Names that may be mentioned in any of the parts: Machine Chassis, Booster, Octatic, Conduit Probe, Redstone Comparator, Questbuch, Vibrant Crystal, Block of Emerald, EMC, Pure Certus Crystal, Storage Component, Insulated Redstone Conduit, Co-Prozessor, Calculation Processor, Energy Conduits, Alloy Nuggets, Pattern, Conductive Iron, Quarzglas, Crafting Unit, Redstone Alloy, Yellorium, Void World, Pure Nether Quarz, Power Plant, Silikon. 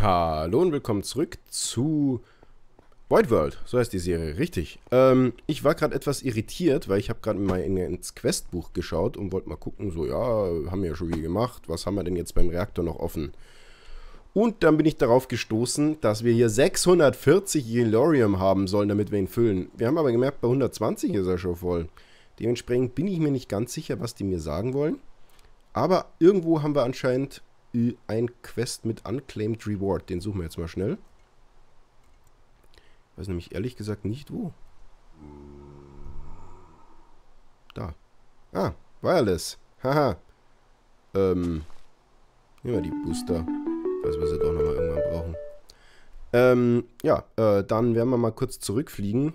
Hallo und willkommen zurück zu Void World, so heißt die Serie, richtig. Ich war gerade etwas irritiert, weil ich habe gerade mal ins Questbuch geschaut und wollte mal gucken, so ja, haben wir ja schon viel gemacht, was haben wir denn jetzt beim Reaktor noch offen? Und dann bin ich darauf gestoßen, dass wir hier 640 Yellorium haben sollen, damit wir ihn füllen. Wir haben aber gemerkt, bei 120 ist er schon voll. Dementsprechend bin ich mir nicht ganz sicher, was die mir sagen wollen. Aber irgendwo haben wir anscheinend ein Quest mit Unclaimed Reward. Den suchen wir jetzt mal schnell. Ich weiß nämlich ehrlich gesagt nicht wo. Da. Ah, Wireless. Haha. Nehmen wir die Booster. Ich weiß, was wir doch nochmal irgendwann brauchen. Dann werden wir mal kurz zurückfliegen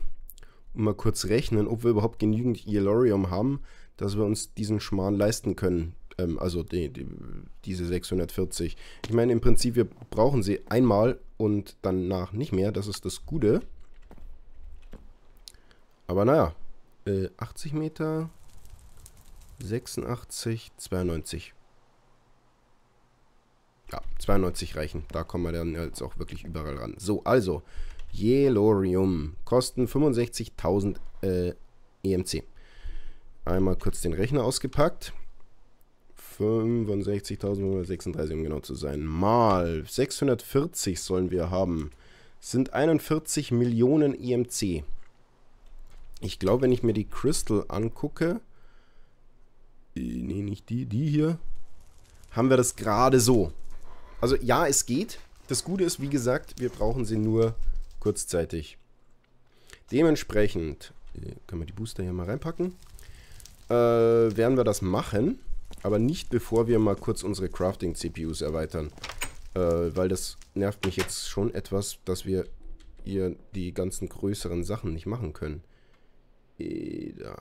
und mal kurz rechnen, ob wir überhaupt genügend Yellorium haben, dass wir uns diesen Schmarrn leisten können. Also diese 640. Ich meine, im Prinzip, wir brauchen sie einmal und danach nicht mehr. Das ist das Gute. Aber naja, 80 Meter, 86, 92. Ja, 92 reichen. Da kommen wir dann jetzt auch wirklich überall ran. So, also, Yellorium. Kosten 65.000 EMC. Einmal kurz den Rechner ausgepackt. 65.536, um genau zu sein. Mal 640 sollen wir haben. Sind 41 Millionen EMC. Ich glaube, wenn ich mir die Crystal angucke, nee, nicht die hier, haben wir das gerade so. Also ja, es geht. Das Gute ist, wie gesagt, wir brauchen sie nur kurzzeitig. Dementsprechend, können wir die Booster hier mal reinpacken, werden wir das machen, aber nicht bevor wir mal kurz unsere Crafting-CPUs erweitern. Weil das nervt mich jetzt schon etwas, dass wir hier die ganzen größeren Sachen nicht machen können. Da.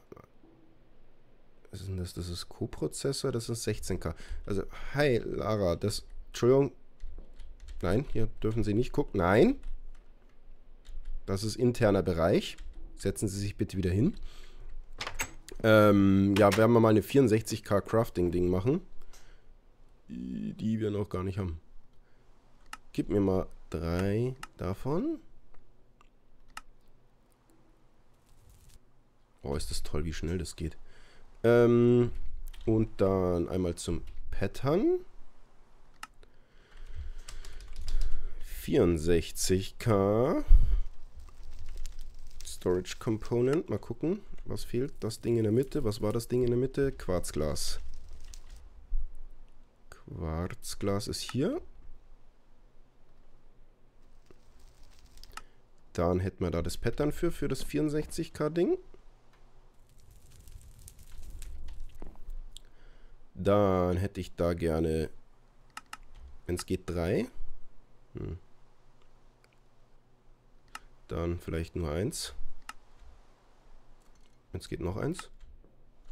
Was ist denn das? Das ist Co-Prozessor, das ist 16K. Also, hi Lara, das... Entschuldigung. Nein, hier dürfen Sie nicht gucken. Nein. Das ist interner Bereich. Setzen Sie sich bitte wieder hin. Ja, werden wir mal eine 64K Crafting-Ding machen. Die wir noch gar nicht haben. Gib mir mal 3 davon. Oh, ist das toll, wie schnell das geht. Und dann einmal zum Pattern. 64K. Storage Component. Mal gucken, was fehlt. Das Ding in der Mitte. Was war das Ding in der Mitte? Quarzglas. Quarzglas ist hier. Dann hätten wir da das Pattern für das 64K Ding. Dann hätte ich da gerne, wenn es geht, 3. Dann vielleicht nur 1. Jetzt geht noch 1.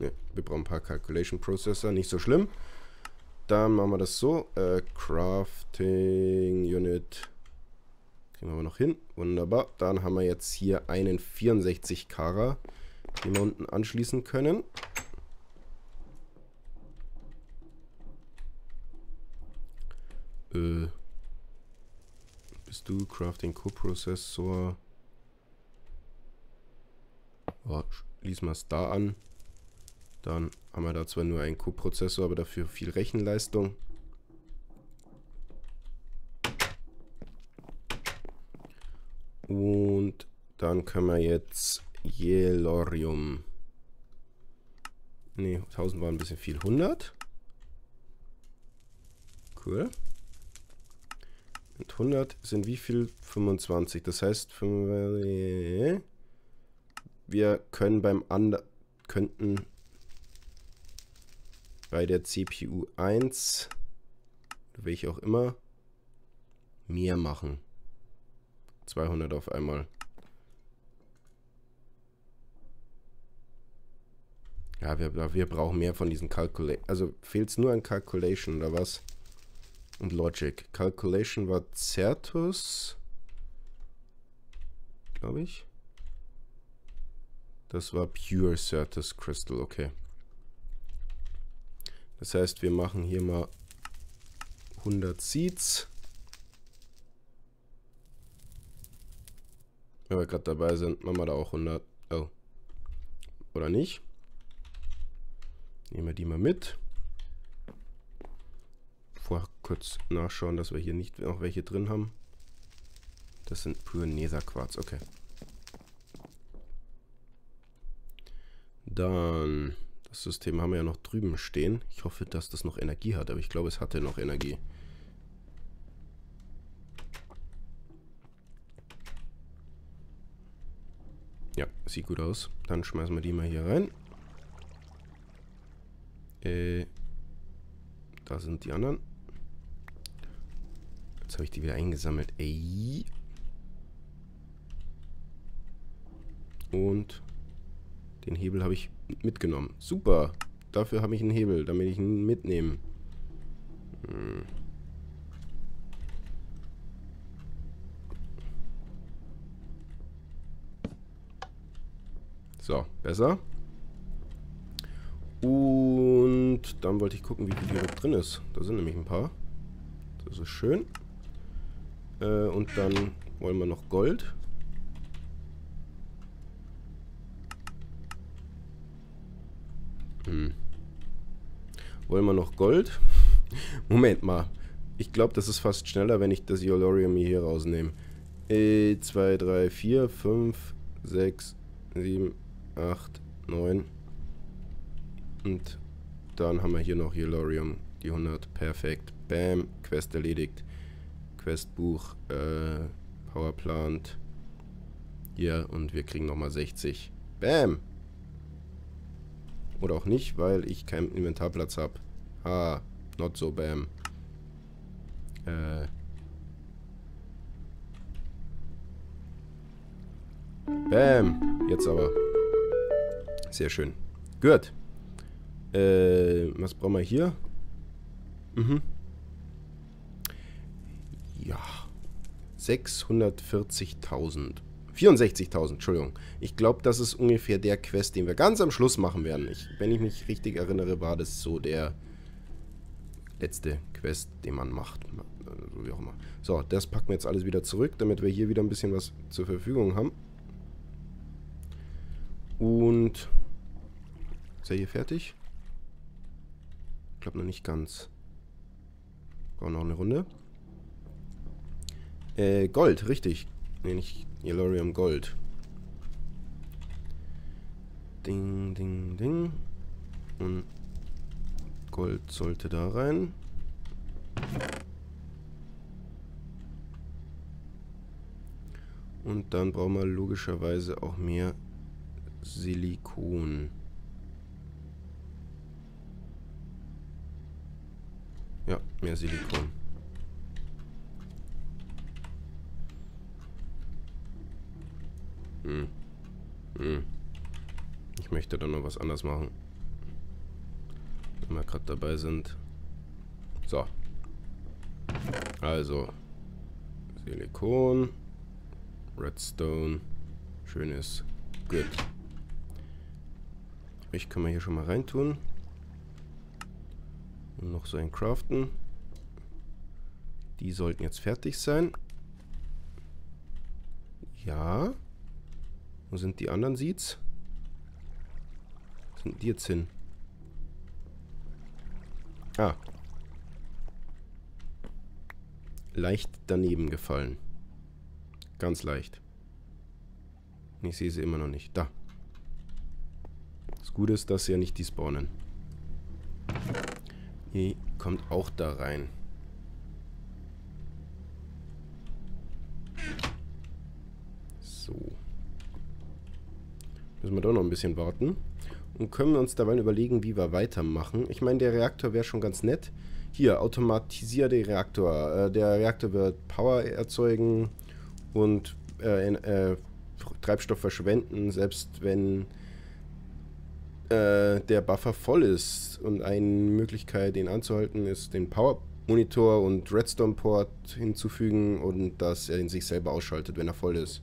Ne, wir brauchen ein paar Calculation Processor, nicht so schlimm. Dann machen wir das so. Crafting Unit. Kriegen wir aber noch hin. Wunderbar. Dann haben wir jetzt hier einen 64K, den wir unten anschließen können. Bist du Crafting Co-Prozessor? Oh, schließ mal es da an. Dann haben wir da zwar nur einen Co-Prozessor, aber dafür viel Rechenleistung. Und dann können wir jetzt Yellorium. Ne, 1000 war ein bisschen viel. 100. Cool. Und 100 sind wie viel? 25. Das heißt, wir können könnten bei der CPU 1, welche auch immer, mehr machen. 200 auf einmal. Ja, wir brauchen mehr von diesen Calculation. Also fehlt es nur an Calculation oder was? Und Logic. Calculation war Certus, glaube ich. Das war Pure Certus Crystal, okay. Das heißt, wir machen hier mal 100 Seeds. Wenn wir gerade dabei sind, machen wir da auch 100. Oh. Oder nicht? Nehmen wir die mal mit. Vorher kurz nachschauen, dass wir hier nicht noch welche drin haben. Das sind Pure Nether Quarz, okay. Dann, das System haben wir ja noch drüben stehen. Ich hoffe, dass das noch Energie hat, aber ich glaube, es hatte noch Energie. Ja, sieht gut aus. Dann schmeißen wir die mal hier rein. Da sind die anderen. Jetzt habe ich die wieder eingesammelt. Ey. Und den Hebel habe ich mitgenommen. Super. Dafür habe ich einen Hebel, damit ich ihn mitnehme. So, besser. Und dann wollte ich gucken, wie viel hier drin ist. Da sind nämlich ein paar. Das ist schön. Und dann wollen wir noch Gold. Wollen wir noch Gold? Moment mal. Ich glaube, das ist fast schneller, wenn ich das Yellorium hier rausnehme. 2, 3, 4, 5, 6, 7, 8, 9. Und dann haben wir hier noch Yellorium. Die 100. Perfekt. Bam. Quest erledigt. Questbuch. Power Plant. Hier. Und wir kriegen nochmal 60. Bam. Oder auch nicht, weil ich keinen Inventarplatz habe. Ah. Not so bam. Bam. Jetzt aber. Sehr schön. Gut. Was brauchen wir hier? Ja. 640.000. 64.000, Entschuldigung. Ich glaube, das ist ungefähr der Quest, den wir ganz am Schluss machen werden. Wenn ich mich richtig erinnere, war das so der letzte Quest, den man macht. Wie auch immer. So, das packen wir jetzt alles wieder zurück, damit wir hier wieder ein bisschen was zur Verfügung haben. Und ist er hier fertig? Ich glaube noch nicht ganz. Brauchen noch eine Runde. Gold, richtig. Ne, nicht Yellorium, Gold. Ding, ding, ding. Und Gold sollte da rein. Und dann brauchen wir logischerweise auch mehr Silikon. Ja, mehr Silikon. Ich möchte dann noch was anderes machen. Wenn wir gerade dabei sind. So. Also. Silikon. Redstone. Schönes. Gut. Ich kann mal hier schon mal reintun. Und noch so ein Craften. Die sollten jetzt fertig sein. Ja. Wo sind die anderen Seeds? Wo sind die jetzt hin? Ah. Leicht daneben gefallen. Ganz leicht. Ich sehe sie immer noch nicht. Da. Das Gute ist, dass sie ja nicht die spawnen. Die kommt auch da rein. So. Müssen wir doch noch ein bisschen warten. Und können wir uns dabei überlegen, wie wir weitermachen. Ich meine, der Reaktor wäre schon ganz nett. Hier, automatisier den Reaktor. Der Reaktor wird Power erzeugen und Treibstoff verschwenden, selbst wenn der Buffer voll ist. Und eine Möglichkeit, den anzuhalten, ist den Power Monitor und Redstone Port hinzufügen und dass er ihn sich selber ausschaltet, wenn er voll ist.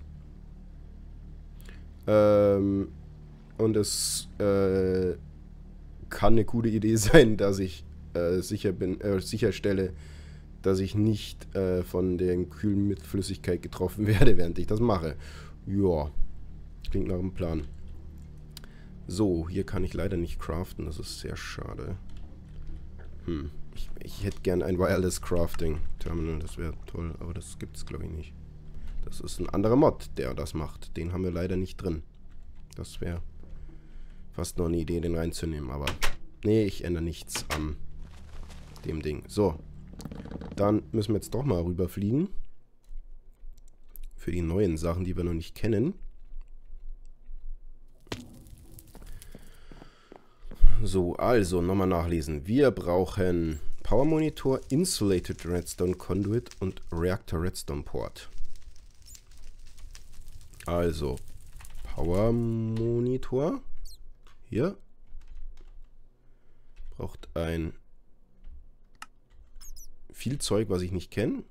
Und es kann eine gute Idee sein, dass ich sicherstelle, dass ich nicht von der Kühlmittelflüssigkeit getroffen werde, während ich das mache. Ja, klingt nach einem Plan. So, hier kann ich leider nicht craften. Das ist sehr schade. Ich hätte gern ein Wireless Crafting Terminal. Das wäre toll, aber das gibt es, glaube ich, nicht. Das ist ein anderer Mod, der das macht. Den haben wir leider nicht drin. Das wäre fast noch eine Idee, den reinzunehmen. Aber nee, ich ändere nichts an dem Ding. So, dann müssen wir jetzt doch mal rüberfliegen. Für die neuen Sachen, die wir noch nicht kennen. So, also nochmal nachlesen. Wir brauchen Power Monitor, Insulated Redstone Conduit und Reactor Redstone Port. Also, Power Monitor. Hier. Braucht ein viel Zeug, was ich nicht kenne.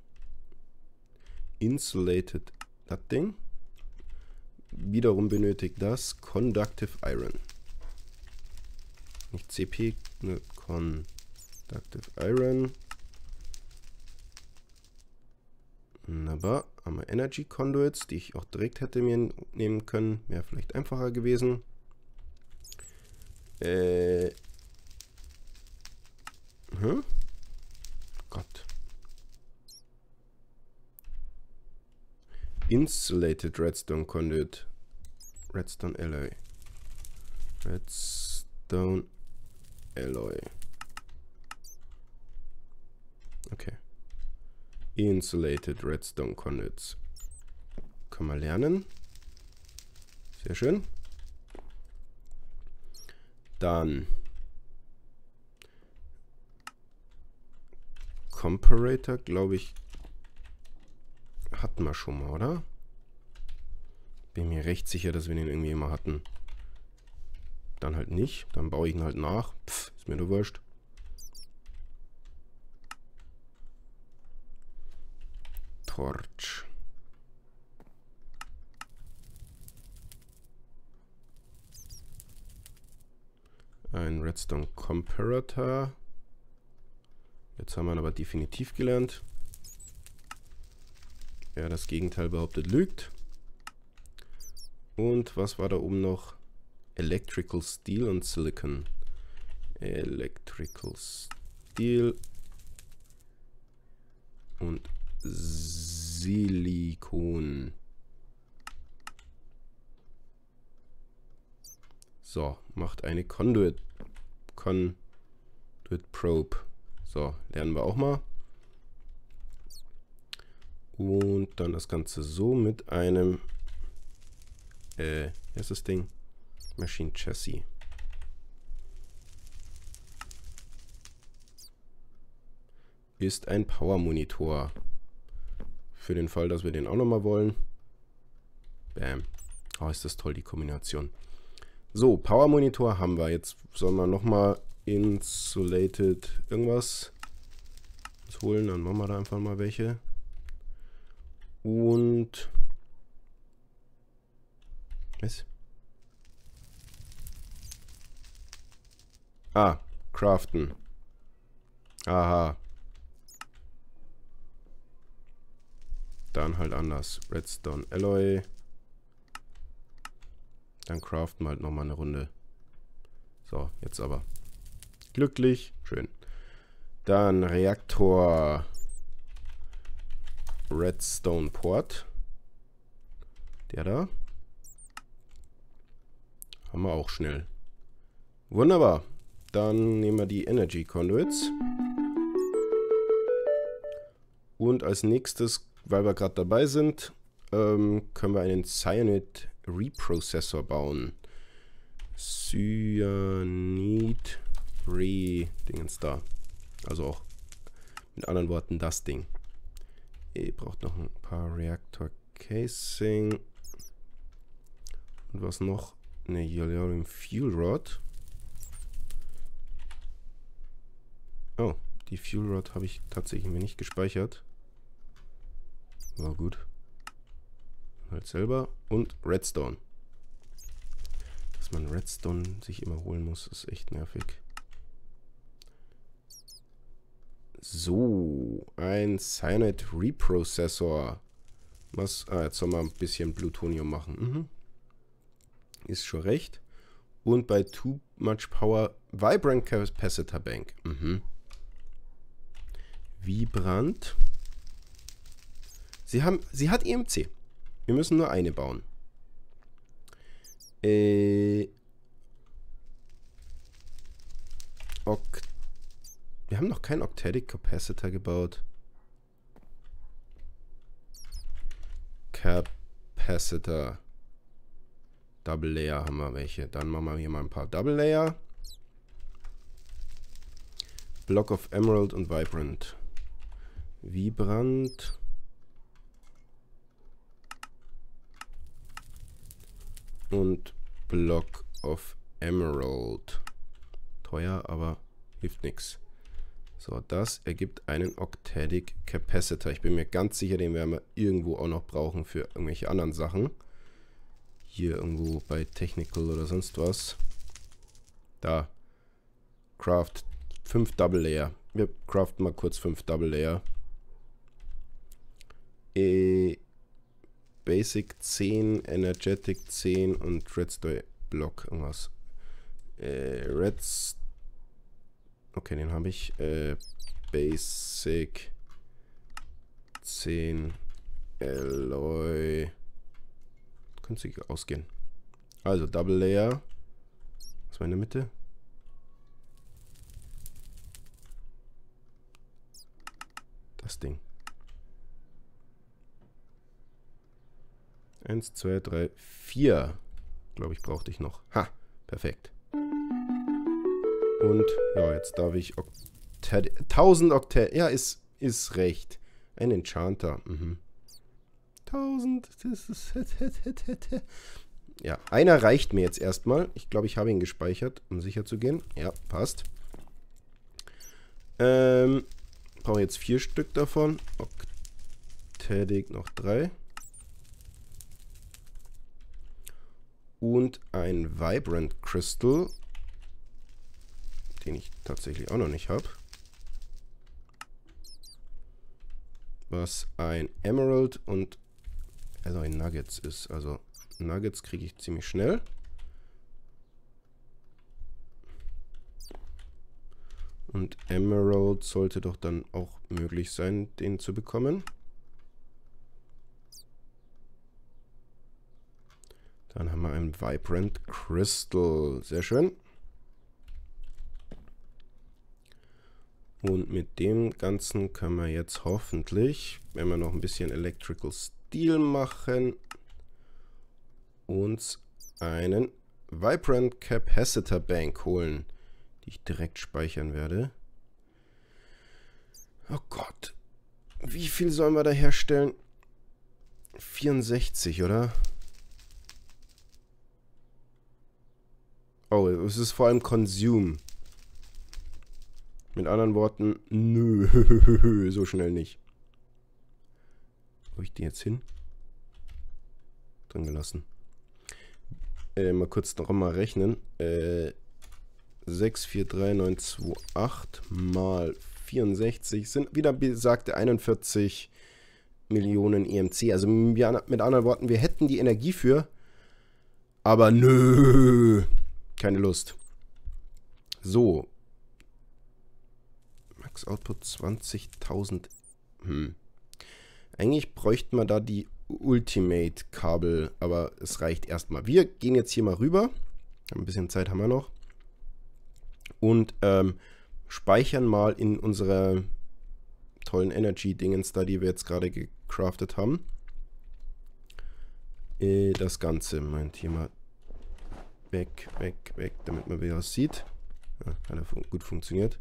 Insulated, das Ding. Wiederum benötigt das Conductive Iron. Nicht CP, ne, Conductive Iron. Wunderbar. Haben wir Energy Conduits, die ich auch direkt hätte mir nehmen können. Wäre vielleicht einfacher gewesen. Gott. Insulated Redstone Conduit. Redstone Alloy. Redstone Alloy. Okay. Insulated Redstone Conduits. Kann man lernen. Sehr schön. Dann Comparator, glaube ich, hatten wir schon mal, oder? Bin mir recht sicher, dass wir den irgendwie immer hatten. Dann halt nicht. Dann baue ich ihn halt nach. Pff, ist mir nur wurscht. Torch. Ein Redstone Comparator. Jetzt haben wir ihn aber definitiv gelernt. Wer das Gegenteil behauptet, lügt. Und was war da oben noch? Electrical Steel und Silikon. Electrical Steel und Silikon. So, macht eine Conduit Probe. So, lernen wir auch mal. Und dann das Ganze so mit einem erstes Ding. Machine Chassis. Ist ein Power Monitor. Für den Fall, dass wir den auch nochmal wollen. Bam. Oh, ist das toll, die Kombination. So, Power Monitor haben wir. Jetzt sollen wir nochmal Insulated irgendwas holen. Dann machen wir da einfach mal welche. Und was? Ah, craften. Aha. Dann halt anders. Redstone Alloy. Dann craften wir halt nochmal eine Runde. So, jetzt aber. Glücklich. Schön. Dann Reaktor. Redstone Port. Der da. Haben wir auch schnell. Wunderbar. Dann nehmen wir die Energy Conduits. Und als nächstes, weil wir gerade dabei sind, können wir einen Cyanide Reprocessor bauen. Cyanide Dingens da. Also auch mit anderen Worten das Ding. Ihr braucht noch ein paar Reactor Casing. Und was noch? Eine Yellorium Fuel Rod. Oh, die Fuel Rod habe ich tatsächlich mir nicht gespeichert. War gut. Halt selber. Und Redstone. Dass man Redstone sich immer holen muss, ist echt nervig. So, ein Cyanide Reprocessor. Was? Ah, jetzt sollen wir ein bisschen Plutonium machen. Mhm. Ist schon recht. Und bei Too Much Power Vibrant Capacitor Bank. Mhm. Vibrant. Sie hat EMC. Wir müssen nur eine bauen. Wir haben noch keinen Octatic Capacitor gebaut. Capacitor. Double Layer haben wir welche. Dann machen wir hier mal ein paar Double Layer. Block of Emerald und Vibrant. Vibrant. Und Block of Emerald. Teuer, aber hilft nichts. So, das ergibt einen Octatic Capacitor. Ich bin mir ganz sicher, den werden wir irgendwo auch noch brauchen für irgendwelche anderen Sachen. Hier irgendwo bei Technical oder sonst was. Da. Craft 5 Double Layer. Wir craften mal kurz 5 Double Layer. Basic 10, Energetic 10 und Redstone Block irgendwas. Redstone. Okay, den habe ich. Basic 10 Alloy. Günstig ausgehen. Also Double Layer. Was war in der Mitte? Das Ding. 1, 2, 3, 4. Glaube ich, brauchte ich noch. Ha, perfekt. Und ja, jetzt darf ich 1000 Octet. Ja, ist recht. Ein Enchanter. Mhm. 1000. Das ist ja, einer reicht mir jetzt erstmal. Ich glaube, ich habe ihn gespeichert, um sicher zu gehen. Ja, passt. Brauche jetzt 4 Stück davon. Octatic noch 3. Und ein Vibrant Crystal, den ich tatsächlich auch noch nicht habe. Was ein Emerald und Alloy Nuggets ist. Also Nuggets kriege ich ziemlich schnell. Und Emerald sollte doch dann auch möglich sein, den zu bekommen. Dann haben wir ein Vibrant Crystal. Sehr schön. Und mit dem Ganzen können wir jetzt hoffentlich, wenn wir noch ein bisschen Electrical Steel machen, uns einen Vibrant Capacitor Bank holen, die ich direkt speichern werde. Oh Gott. Wie viel sollen wir da herstellen? 64, oder? Oh, es ist vor allem Consume. Mit anderen Worten, nö, so schnell nicht. Wo ich die jetzt hin? Drin gelassen. Mal kurz noch mal rechnen. 6, 4, 3, 9, 2, 8 mal 64 sind wieder besagte 41 Millionen EMC. Also mit anderen Worten, wir hätten die Energie für, aber nö, keine Lust. So. Max Output 20.000. Eigentlich bräuchten wir da die Ultimate-Kabel, aber es reicht erstmal. Wir gehen jetzt hier mal rüber. Ein bisschen Zeit haben wir noch. Und speichern mal in unserer tollen Energy-Dingens da, die wir jetzt gerade gecraftet haben. Das Ganze. Moment, hier mal weg, damit man wieder was sieht. Ja, hat gut funktioniert.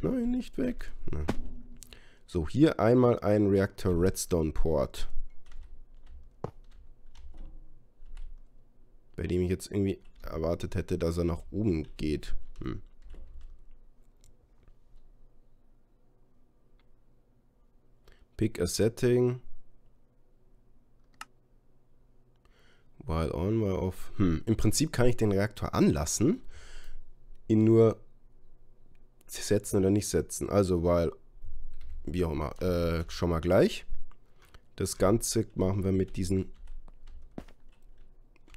Nein, nicht weg. Nein. So, hier einmal ein Reactor Redstone Port. Bei dem ich jetzt irgendwie erwartet hätte, dass er nach oben geht. Pick a setting. While on, while off. Im Prinzip kann ich den Reaktor anlassen. Ihn nur setzen oder nicht setzen. Also, weil wie auch immer, schon mal gleich. Das Ganze machen wir mit diesen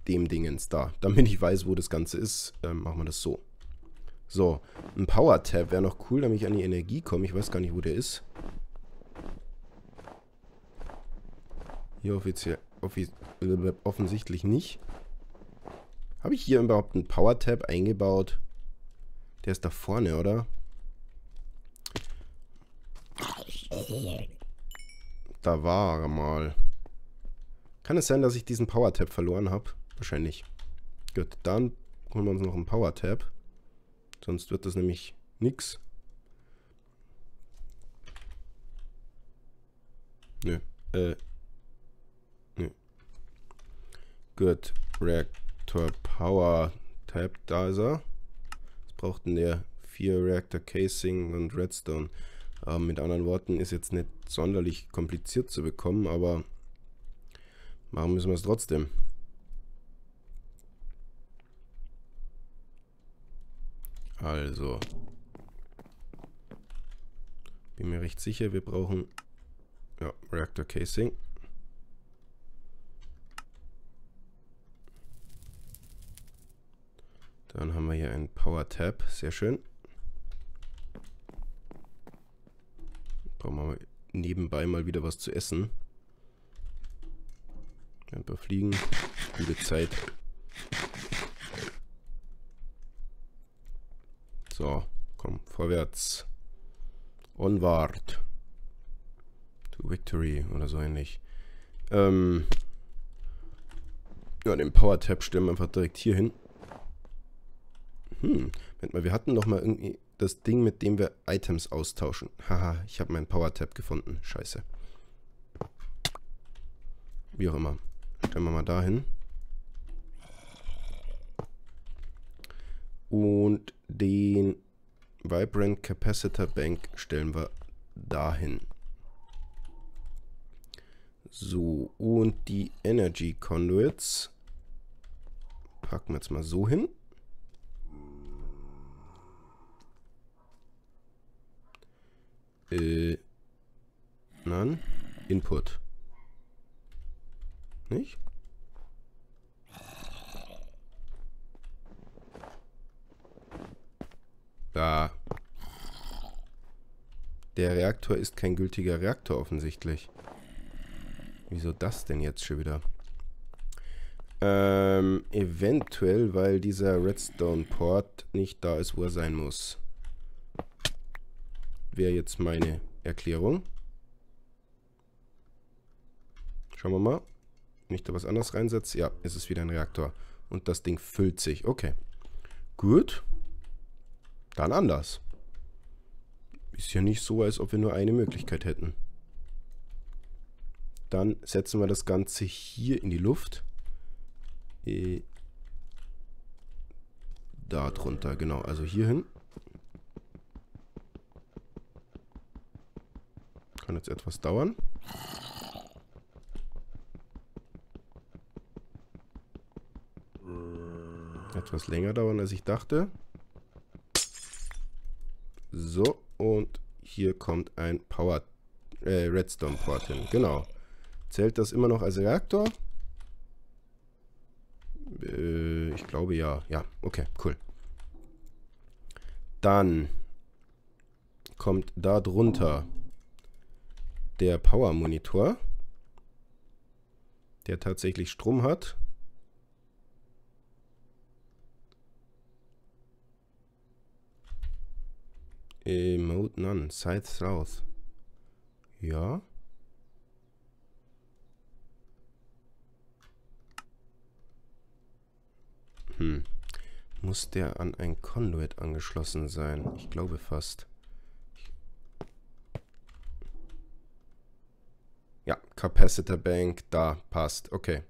dem Dingens da. Damit ich weiß, wo das Ganze ist, machen wir das so. So, ein Power Tab wäre noch cool, damit ich an die Energie komme. Ich weiß gar nicht, wo der ist. Hier offiziell, offensichtlich nicht. Habe ich hier überhaupt einen Power Tab eingebaut? Der ist da vorne, oder? Da war er mal. Kann es sein, dass ich diesen Power Tab verloren habe? Wahrscheinlich. Gut, dann holen wir uns noch einen Power Tab. Sonst wird das nämlich nix. Nö. Nö. Gut. Reactor Power Tab, da ist er. Was braucht denn der? 4 Reactor Casing und Redstone. Mit anderen Worten, ist jetzt nicht sonderlich kompliziert zu bekommen, aber machen müssen wir es trotzdem. Also, bin mir recht sicher, wir brauchen ja, Reactor Casing. Dann haben wir hier einen Power Tab, sehr schön. Brauchen wir nebenbei mal wieder was zu essen. Ein paar Fliegen, gute Zeit. So, komm, vorwärts. Onward. To Victory oder so ähnlich. Ja, den Power Tab stellen wir einfach direkt hier hin. Moment mal, wir hatten doch mal irgendwie das Ding, mit dem wir Items austauschen. Haha, ich habe meinen Power Tab gefunden. Scheiße. Wie auch immer. Stellen wir mal da hin. Und den Vibrant Capacitor Bank stellen wir dahin. So, und die Energy Conduits packen wir jetzt mal so hin. Nein, Input. Nicht? Da. Der Reaktor ist kein gültiger Reaktor offensichtlich. Wieso das denn jetzt schon wieder? Eventuell, weil dieser Redstone Port nicht da ist, wo er sein muss. Wäre jetzt meine Erklärung. Schauen wir mal. Nicht da was anderes reinsetzt. Ja, es ist wieder ein Reaktor. Und das Ding füllt sich. Okay. Gut. Dann anders. Ist ja nicht so, als ob wir nur eine Möglichkeit hätten. Dann setzen wir das Ganze hier in die Luft. Da drunter, genau. Also hier hin. Kann jetzt etwas dauern. Etwas länger dauern, als ich dachte. So, und hier kommt ein Power Redstone Port hin. Genau. Zählt das immer noch als Reaktor? Ich glaube ja. Ja, okay, cool. Dann kommt da drunter der Power Monitor, der tatsächlich Strom hat. Mode None, Side South. Ja. Muss der an ein Conduit angeschlossen sein? Ich glaube fast. Ja, Capacitor Bank, da passt. Okay.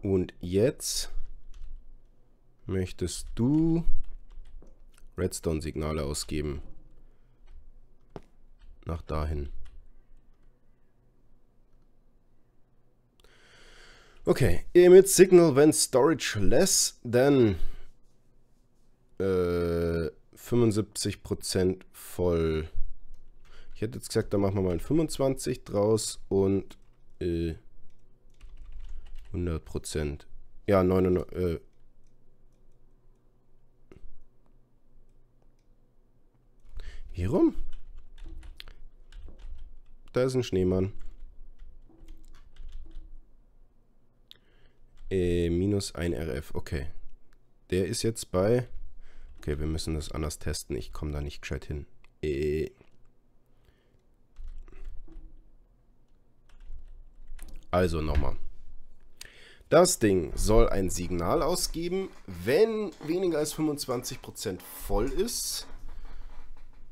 Und jetzt möchtest du Redstone-Signale ausgeben. Nach dahin. Okay. Emit signal when storage less than 75% voll. Ich hätte jetzt gesagt, da machen wir mal ein 25 draus und 100%. Ja, 99. Hier rum? Da ist ein Schneemann. Minus 1 RF, okay. Der ist jetzt bei... Okay, wir müssen das anders testen. Ich komme da nicht gescheit hin. Also nochmal. Das Ding soll ein Signal ausgeben, wenn weniger als 25% voll ist.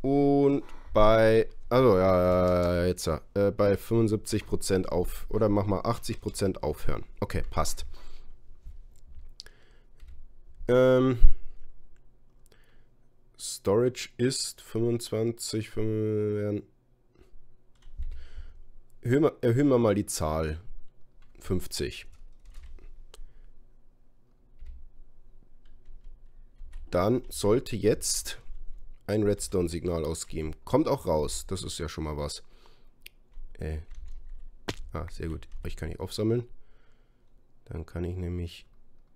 Und bei... Also ja, jetzt bei 75% auf... Oder mach mal 80% aufhören. Okay, passt. Storage ist 25... Erhöhen wir mal die Zahl. 50. Dann sollte jetzt ein Redstone-Signal ausgeben. Kommt auch raus. Das ist ja schon mal was. Sehr gut. Euch kann ich aufsammeln. Dann kann ich nämlich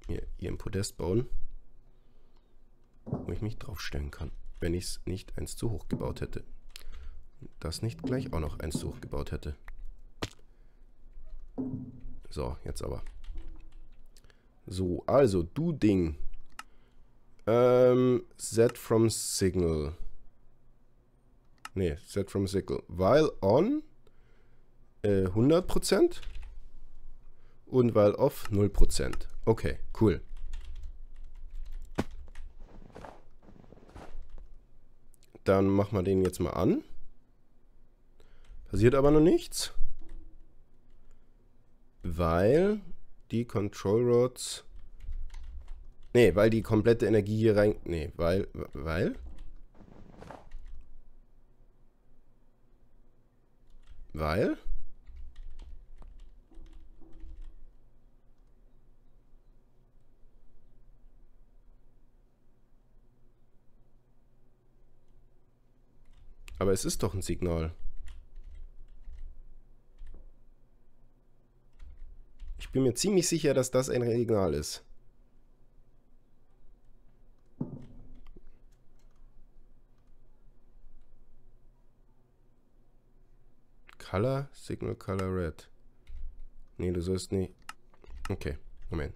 mir hier ein Podest bauen, wo ich mich draufstellen kann, wenn ich es nicht eins zu hoch gebaut hätte. Und das nicht gleich auch noch eins zu hoch gebaut hätte. So, jetzt aber. So, also, du Ding. Set from signal. Ne, set from signal. While on 100% und while off 0%. Okay, cool. Dann machen wir den jetzt mal an. Passiert aber noch nichts. Weil die Control Rods... Nee, weil die komplette Energie hier rein... Nee, Weil? Aber es ist doch ein Signal. Ich bin mir ziemlich sicher, dass das ein Signal ist. Color, Signal Color Red. Nee, du sollst nicht. Okay, Moment.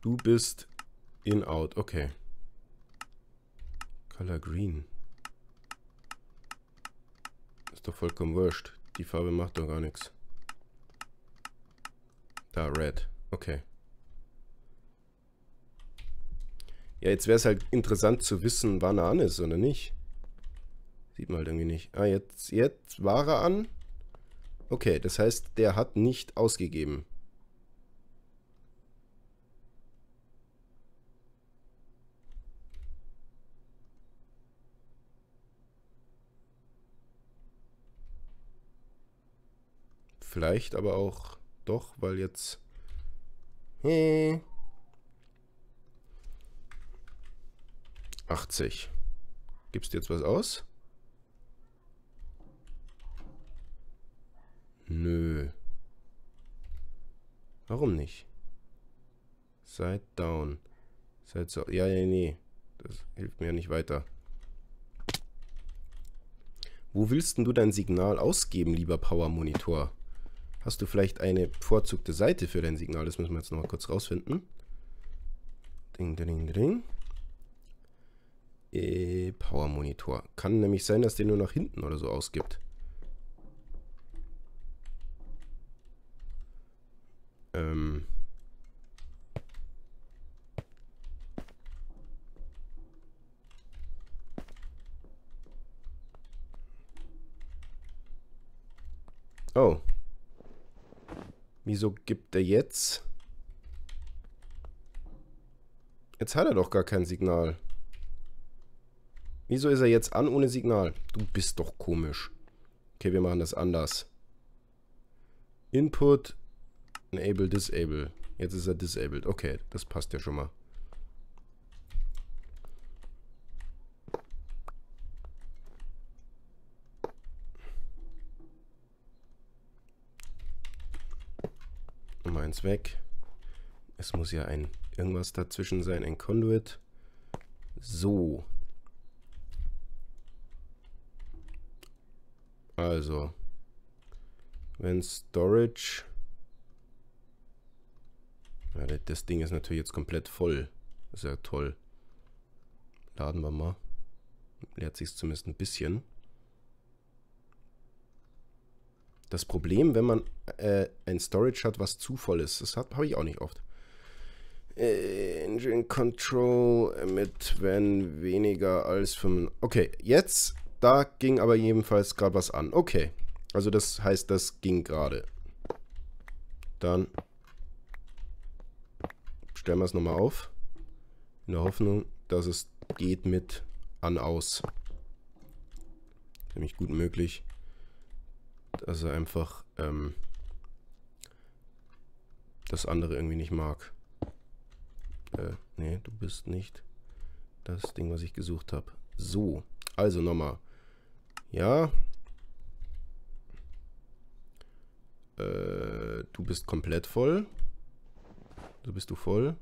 Du bist in out, okay. Color Green. Ist doch vollkommen wurscht. Die Farbe macht doch gar nichts. Da, Red, okay. Ja, jetzt wäre es halt interessant zu wissen, wann er an ist oder nicht. Sieht man halt irgendwie nicht. Ah, jetzt war er an. Okay, das heißt, der hat nicht ausgegeben. Vielleicht aber auch doch, weil jetzt... Hey. 80. Gibst du jetzt was aus? Nö. Warum nicht? Side down. Side so. Ja, ja, nee. Das hilft mir ja nicht weiter. Wo willst denn du dein Signal ausgeben, lieber Power Monitor? Hast du vielleicht eine bevorzugte Seite für dein Signal? Das müssen wir jetzt noch mal kurz rausfinden. Ding, ding, ding. Power Monitor. Kann nämlich sein, dass der nur nach hinten oder so ausgibt. Oh. Wieso gibt er jetzt? Jetzt hat er doch gar kein Signal. Wieso ist er jetzt an ohne Signal? Du bist doch komisch. Okay, wir machen das anders. Input... Enable, Disable. Jetzt ist er disabled. Okay, das passt ja schon mal. mal eins weg. Es muss ja ein irgendwas dazwischen sein, ein Conduit. So. Also, wenn Storage... Ja, das Ding ist natürlich jetzt komplett voll. Das ist ja toll. Laden wir mal. Leert sich zumindest ein bisschen. Das Problem, wenn man ein Storage hat, was zu voll ist, das habe ich auch nicht oft. Engine Control mit wenn weniger als 5. Okay, jetzt, da ging aber jedenfalls gerade was an. Okay, also das heißt, das ging gerade. Dann stellen wir es nochmal auf. In der Hoffnung, dass es geht mit an-aus. Nämlich gut möglich. Dass er einfach das andere irgendwie nicht mag. Nee, du bist nicht das Ding, was ich gesucht habe. So, also nochmal. Ja. Du bist komplett voll. So bist du voll.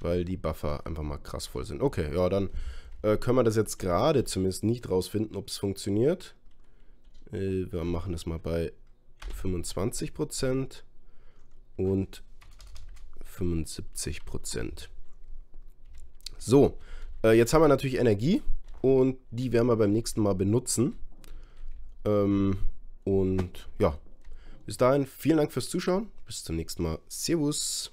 Weil die Buffer einfach mal krass voll sind. Okay, ja, dann können wir das jetzt gerade zumindest nicht rausfinden, ob es funktioniert. Wir machen das mal bei 25% und 75%. So, jetzt haben wir natürlich Energie und die werden wir beim nächsten Mal benutzen. Und ja, bis dahin vielen Dank fürs Zuschauen. Bis zum nächsten Mal. Servus.